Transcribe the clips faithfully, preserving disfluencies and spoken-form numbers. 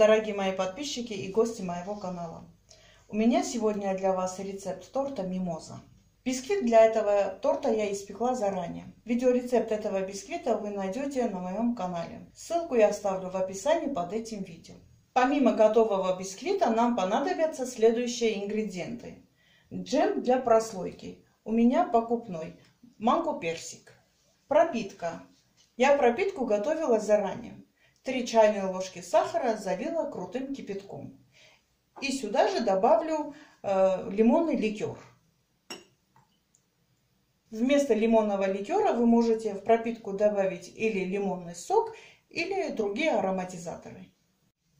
дорогие мои подписчики и гости моего канала! У меня сегодня для вас рецепт торта «Мимоза». Бисквит для этого торта я испекла заранее. Видеорецепт этого бисквита вы найдете на моем канале. Ссылку я оставлю в описании под этим видео. Помимо готового бисквита нам понадобятся следующие ингредиенты. Джем для прослойки. У меня покупной. Манго-персик. Пропитка. Я пропитку готовила заранее. три чайные ложки сахара залила крутым кипятком. И сюда же добавлю э, лимонный ликер. Вместо лимонного ликера вы можете в пропитку добавить или лимонный сок, или другие ароматизаторы.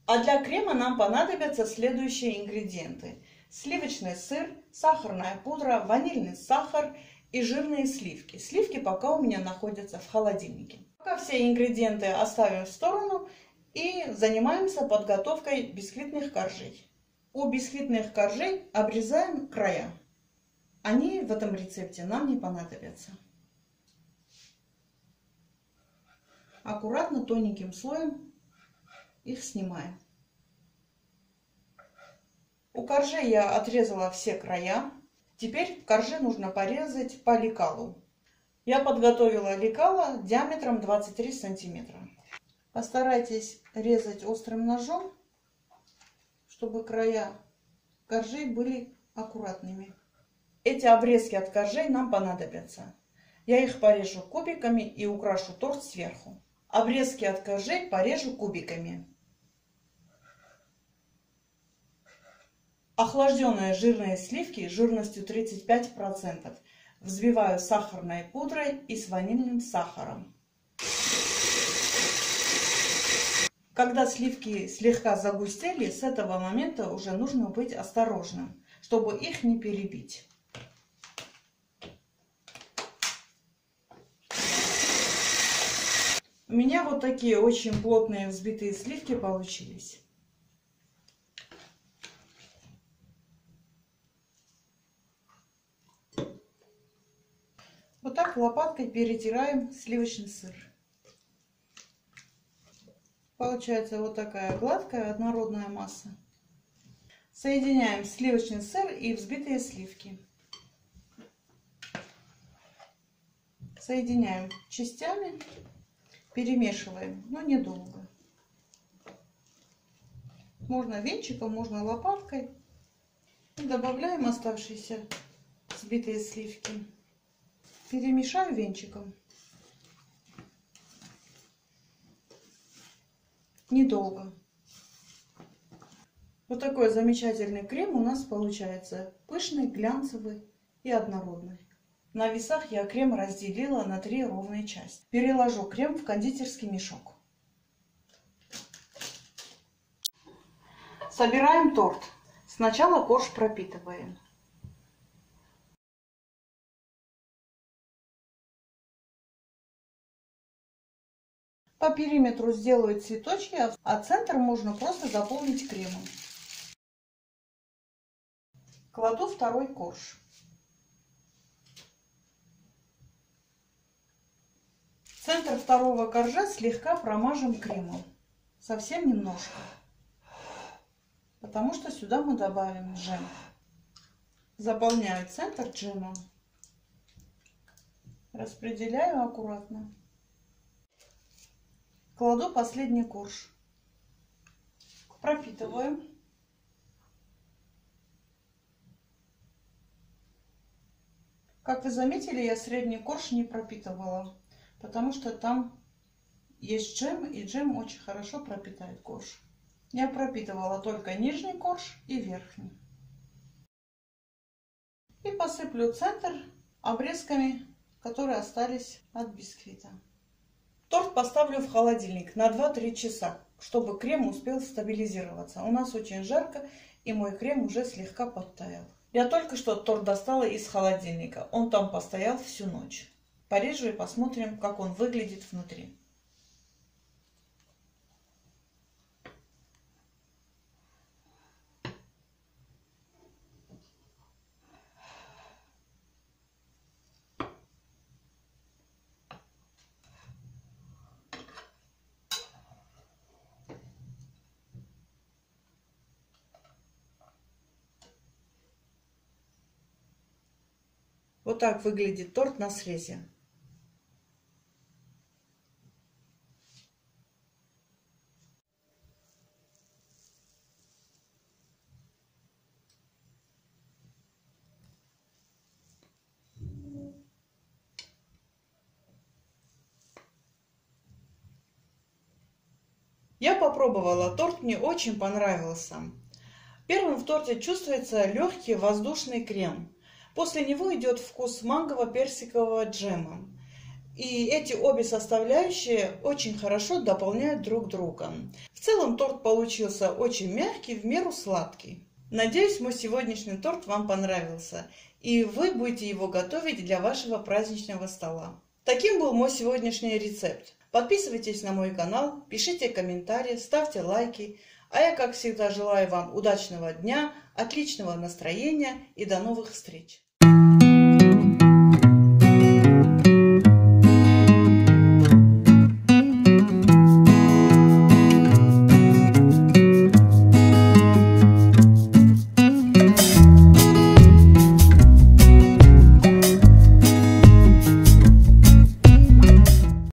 А для крема нам понадобятся следующие ингредиенты. Сливочный сыр, сахарная пудра, ванильный сахар и жирные сливки. Сливки пока у меня находятся в холодильнике. Пока все ингредиенты оставим в сторону и занимаемся подготовкой бисквитных коржей. У бисквитных коржей обрезаем края. Они в этом рецепте нам не понадобятся. Аккуратно, тоненьким слоем их снимаем. У коржей я отрезала все края. Теперь коржи нужно порезать по лекалу. Я подготовила лекало диаметром двадцать три сантиметра. Постарайтесь резать острым ножом, чтобы края коржей были аккуратными. Эти обрезки от коржей нам понадобятся. Я их порежу кубиками и украшу торт сверху. Обрезки от коржей порежу кубиками. Охлажденные жирные сливки жирностью тридцать пять процентов взбиваю с сахарной пудрой и с ванильным сахаром. Когда сливки слегка загустели, с этого момента уже нужно быть осторожным, чтобы их не перебить. У меня вот такие очень плотные взбитые сливки получились. Вот так лопаткой перетираем сливочный сыр. Получается вот такая гладкая однородная масса. Соединяем сливочный сыр и взбитые сливки. Соединяем частями. Перемешиваем, но недолго. Можно венчиком, можно лопаткой. Добавляем оставшиеся взбитые сливки. Перемешаю венчиком. Недолго. Вот такой замечательный крем у нас получается. Пышный, глянцевый и однородный. На весах я крем разделила на три ровные части. Переложу крем в кондитерский мешок. Собираем торт. Сначала корж пропитываем. По периметру сделаю цветочки, а центр можно просто заполнить кремом. Кладу второй корж. Центр второго коржа слегка промажем кремом, совсем немножко, потому что сюда мы добавим джем. Заполняю центр джемом, распределяю аккуратно. Кладу последний корж, пропитываем. Как вы заметили, я средний корж не пропитывала, потому что там есть джем, и джем очень хорошо пропитает корж. Я пропитывала только нижний корж и верхний. И посыплю центр обрезками, которые остались от бисквита. Торт поставлю в холодильник на два-три часа, чтобы крем успел стабилизироваться. У нас очень жарко, и мой крем уже слегка подтаял. Я только что торт достала из холодильника. Он там постоял всю ночь. Порежу и посмотрим, как он выглядит внутри. Вот так выглядит торт на срезе. Я попробовала торт, мне очень понравился. Первым в торте чувствуется легкий воздушный крем. После него идет вкус мангово-персикового джема. И эти обе составляющие очень хорошо дополняют друг друга. В целом торт получился очень мягкий, в меру сладкий. Надеюсь, мой сегодняшний торт вам понравился, и вы будете его готовить для вашего праздничного стола. Таким был мой сегодняшний рецепт. Подписывайтесь на мой канал, пишите комментарии, ставьте лайки. А я, как всегда, желаю вам удачного дня, отличного настроения и до новых встреч!